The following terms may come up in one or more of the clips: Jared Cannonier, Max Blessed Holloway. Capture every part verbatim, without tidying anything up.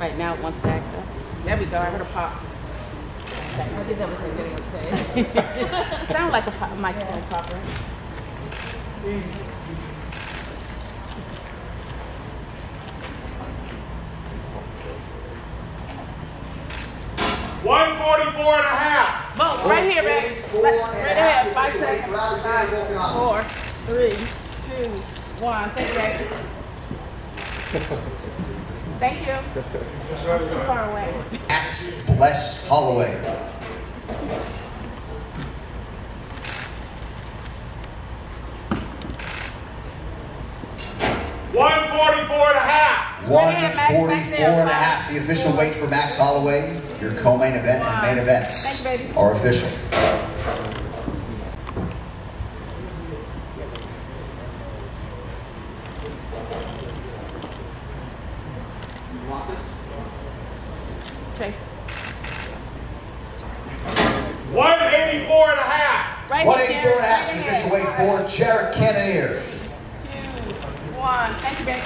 Right now it wants to act up. There we go, I heard a pop. I think that was her video today. It sounded like a pop, microphone yeah. popper. Easy. one forty-four and a half. Well, right here, man. Right there, five seconds. Five, four, three, two, one. Thank you, baby. Thank you. Too far away. Max Blessed Holloway. one forty-four and a half. one forty-four and a half. The official weight for Max Holloway. Your co-main event and main events Thank you, baby. are official. You want this? Okay. one eighty-four and a half. Right one eighty-four and a half. The official weight for Jared Cannonier. One. Thank you, baby.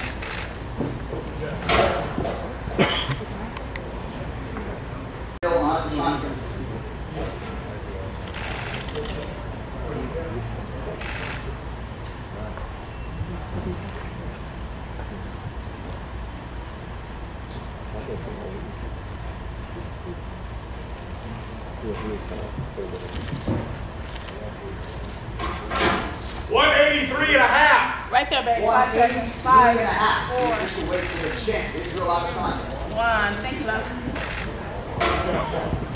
one eighty-three and a half. Right there, baby. One, five, eight, five, and a half. Four. Wait for the check. This is a lot of fun. One. Thank you, love.